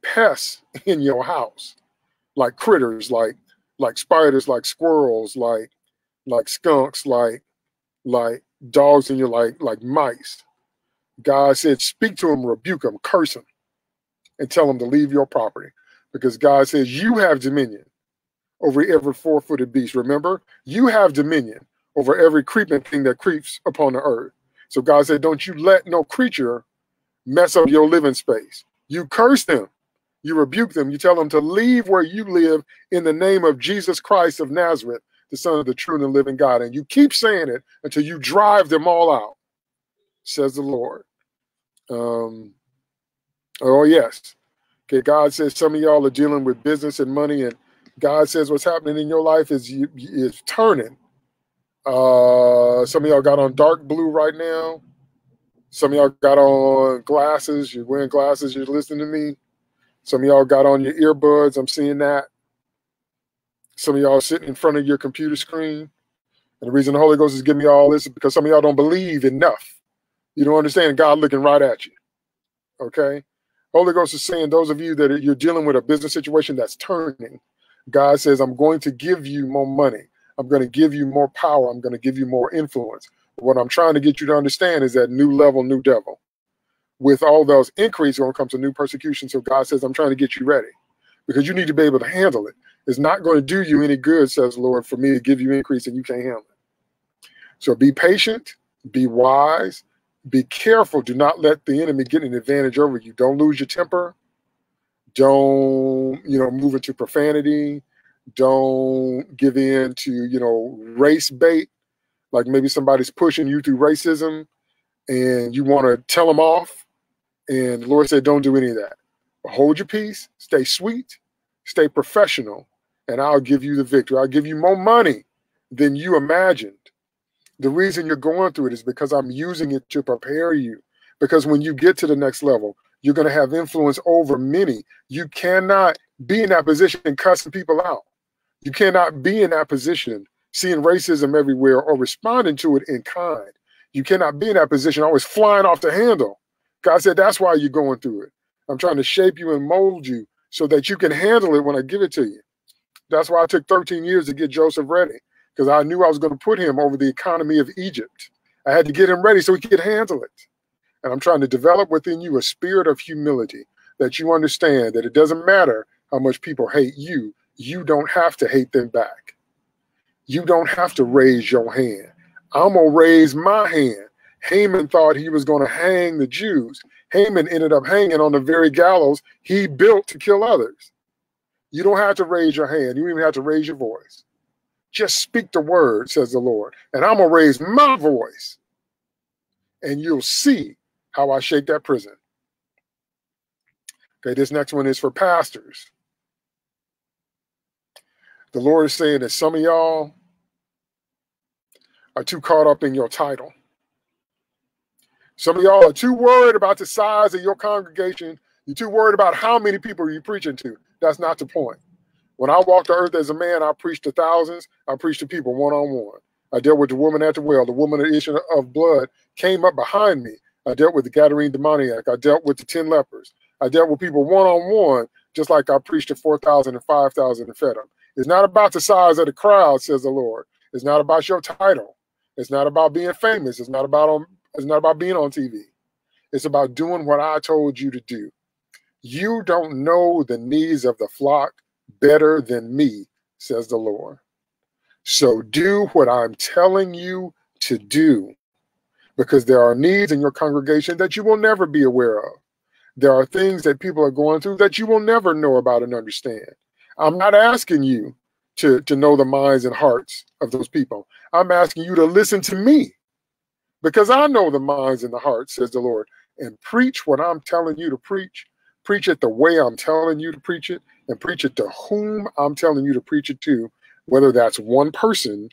pests in your house, like critters, like spiders, like squirrels, like skunks, like dogs in your like mice. God said, speak to him, rebuke him, curse him, and tell him to leave your property. Because God says, you have dominion over every four-footed beast. Remember, you have dominion over every creeping thing that creeps upon the earth. So God said, don't you let no creature mess up your living space. You curse them. You rebuke them. You tell them to leave where you live in the name of Jesus Christ of Nazareth, the Son of the true and living God. And you keep saying it until you drive them all out, says the Lord. Oh, yes. Okay, God says some of y'all are dealing with business and money, and God says what's happening in your life is turning. Some of y'all got on dark blue right now. Some of y'all got on glasses. You're wearing glasses. You're listening to me. Some of y'all got on your earbuds. I'm seeing that. Some of y'all are sitting in front of your computer screen. And the reason the Holy Ghost is giving me all this is because some of y'all don't believe enough. You don't understand God looking right at you, okay? Holy Ghost is saying those of you that you're dealing with a business situation that's turning, God says, I'm going to give you more money. I'm going to give you more power. I'm going to give you more influence. What I'm trying to get you to understand is that new level, new devil. With all those increase, going to come to new persecution. So God says, I'm trying to get you ready because you need to be able to handle it. It's not going to do you any good, says the Lord, for me to give you increase and you can't handle it. So be patient, be wise. Be careful. Do not let the enemy get an advantage over you. Don't lose your temper. Don't, move into profanity. Don't give in to, race bait. Like maybe somebody's pushing you through racism and you want to tell them off. And the Lord said, don't do any of that. Hold your peace, stay sweet, stay professional, and I'll give you the victory. I'll give you more money than you imagined. The reason you're going through it is because I'm using it to prepare you. Because when you get to the next level, you're going to have influence over many. You cannot be in that position and cussing people out. You cannot be in that position seeing racism everywhere or responding to it in kind. You cannot be in that position always flying off the handle. God said, that's why you're going through it. I'm trying to shape you and mold you so that you can handle it when I give it to you. That's why I took 13 years to get Joseph ready, because I knew I was going to put him over the economy of Egypt. I had to get him ready so he could handle it. And I'm trying to develop within you a spirit of humility, that you understand that it doesn't matter how much people hate you. You don't have to hate them back. You don't have to raise your hand. I'm going to raise my hand. Haman thought he was going to hang the Jews. Haman ended up hanging on the very gallows he built to kill others. You don't have to raise your hand. You don't even have to raise your voice. Just speak the word, says the Lord, and I'm going to raise my voice, and you'll see how I shake that prison. Okay, this next one is for pastors. The Lord is saying that some of y'all are too caught up in your title. Some of y'all are too worried about the size of your congregation. You're too worried about how many people you're preaching to. That's not the point. When I walked the earth as a man, I preached to thousands. I preached to people one-on-one. I dealt with the woman at the well. The woman at the issue of blood came up behind me. I dealt with the Gadarene demoniac. I dealt with the 10 lepers. I dealt with people one-on-one, just like I preached to 4,000 and 5,000 and fed them. It's not about the size of the crowd, says the Lord. It's not about your title. It's not about being famous. It's not about being on TV. It's about doing what I told you to do. You don't know the needs of the flock better than me, says the Lord. So do what I'm telling you to do, because there are needs in your congregation that you will never be aware of. There are things that people are going through that you will never know about and understand. I'm not asking you to know the minds and hearts of those people. I'm asking you to listen to me, because I know the minds and the hearts, says the Lord, and preach what I'm telling you to preach. Preach it the way I'm telling you to preach it, and preach it to whom I'm telling you to preach it to, whether that's one person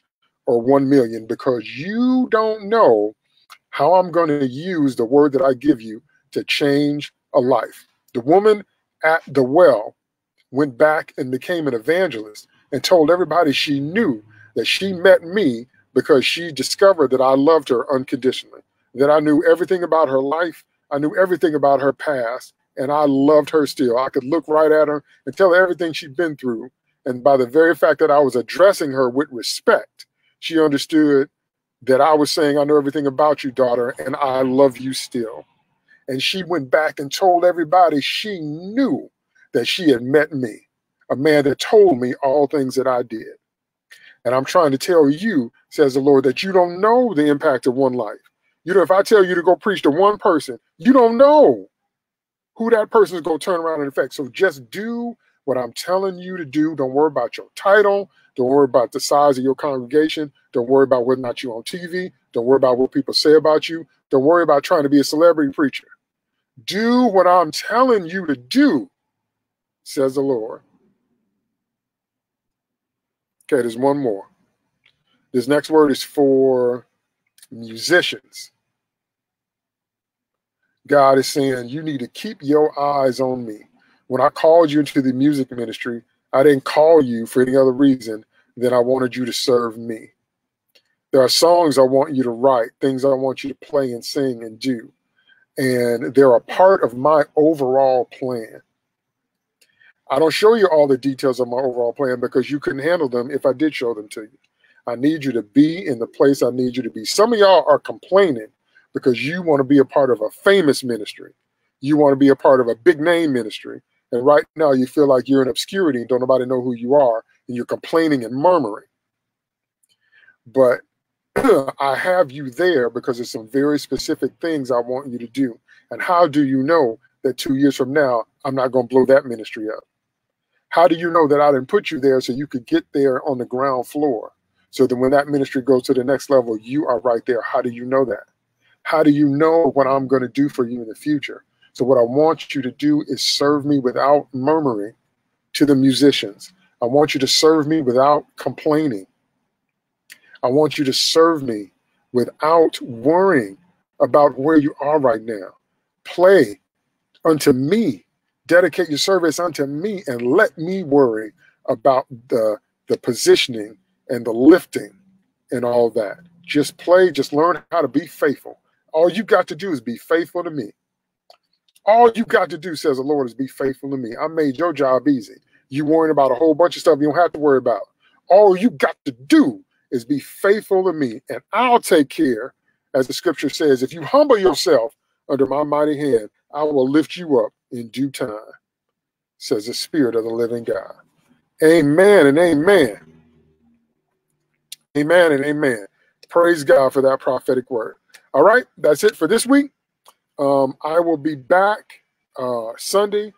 or 1 million, because you don't know how I'm going to use the word that I give you to change a life. The woman at the well went back and became an evangelist and told everybody she knew that she met me because she discovered that I loved her unconditionally, that I knew everything about her life, I knew everything about her past, and I loved her still. I could look right at her and tell her everything she'd been through. And by the very fact that I was addressing her with respect, she understood that I was saying, I know everything about you, daughter, and I love you still. And she went back and told everybody she knew that she had met me, a man that told me all things that I did. And I'm trying to tell you, says the Lord, that you don't know the impact of one life. If I tell you to go preach to one person, you don't know who that person is going to turn around and affect. So just do what I'm telling you to do. Don't worry about your title. Don't worry about the size of your congregation. Don't worry about whether or not you're on TV. Don't worry about what people say about you. Don't worry about trying to be a celebrity preacher. Do what I'm telling you to do, says the Lord. Okay, there's one more. This next word is for musicians. God is saying, you need to keep your eyes on me. When I called you into the music ministry, I didn't call you for any other reason than I wanted you to serve me. There are songs I want you to write, things I want you to play and sing and do. And they're a part of my overall plan. I don't show you all the details of my overall plan because you couldn't handle them if I did show them to you. I need you to be in the place I need you to be. Some of y'all are complaining because you want to be a part of a famous ministry. You want to be a part of a big name ministry. And right now you feel like you're in obscurity and don't nobody know who you are. And you're complaining and murmuring. But I have you there because there's some very specific things I want you to do. And how do you know that 2 years from now, I'm not going to blow that ministry up? How do you know that I didn't put you there so you could get there on the ground floor? So that when that ministry goes to the next level, you are right there. How do you know that? How do you know what I'm going to do for you in the future? So what I want you to do is serve me without murmuring. To the musicians, I want you to serve me without complaining. I want you to serve me without worrying about where you are right now. Play unto me, dedicate your service unto me, and let me worry about the positioning and the lifting and all that. Just play, just learn how to be faithful. All you got to do is be faithful to me. All you got to do, says the Lord, is be faithful to me. I made your job easy. You worrying about a whole bunch of stuff you don't have to worry about. All you got to do is be faithful to me, and I'll take care, as the scripture says, if you humble yourself under my mighty hand, I will lift you up in due time, says the Spirit of the living God. Amen and amen. Amen and amen. Praise God for that prophetic word. All right, that's it for this week. I will be back next Sunday,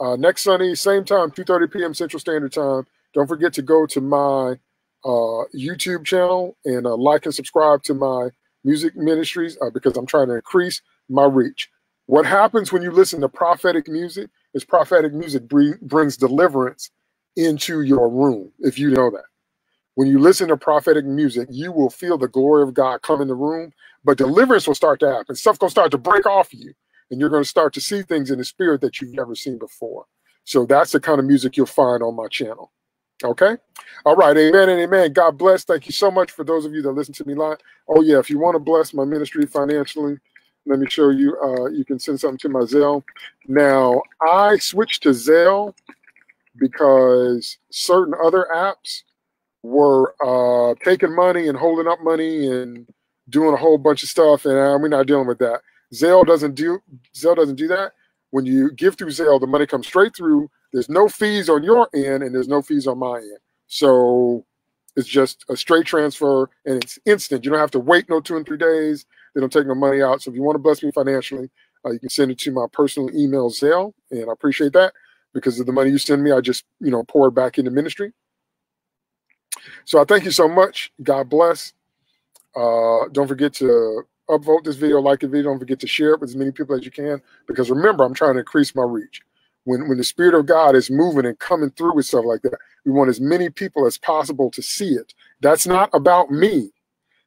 same time, 2:30 p.m. Central Standard Time. Don't forget to go to my YouTube channel and like and subscribe to my music ministries because I'm trying to increase my reach. What happens when you listen to prophetic music is prophetic music brings deliverance into your room, if you know that. When you listen to prophetic music, you will feel the glory of God come in the room, but deliverance will start to happen. Stuff going to start to break off you, and you're going to start to see things in the spirit that you've never seen before. So that's the kind of music you'll find on my channel. Okay? All right. Amen and amen. God bless. Thank you so much for those of you that listen to me live. Oh, yeah. If you want to bless my ministry financially, let me show you. You can send something to my Zelle. Now, I switched to Zelle because certain other apps were taking money and holding up money and doing a whole bunch of stuff, and we're not dealing with that. Zelle doesn't do that. When you give through Zelle, the money comes straight through. There's no fees on your end, and there's no fees on my end. So it's just a straight transfer, and it's instant. You don't have to wait no 2 and 3 days. They don't take no money out. So if you want to bless me financially, you can send it to my personal email, Zelle, and I appreciate that because of the money you send me, I just pour it back into ministry. So I thank you so much. God bless. Don't forget to upvote this video, like the video. Don't forget to share it with as many people as you can, because remember, I'm trying to increase my reach. When the Spirit of God is moving and coming through with stuff like that, we want as many people as possible to see it. That's not about me.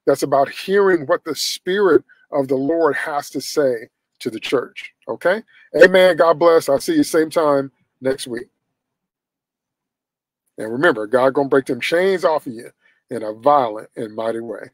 That's about hearing what the Spirit of the Lord has to say to the church. Okay? Amen. God bless. I'll see you same time next week. And remember, God going to break them chains off of you in a violent and mighty way.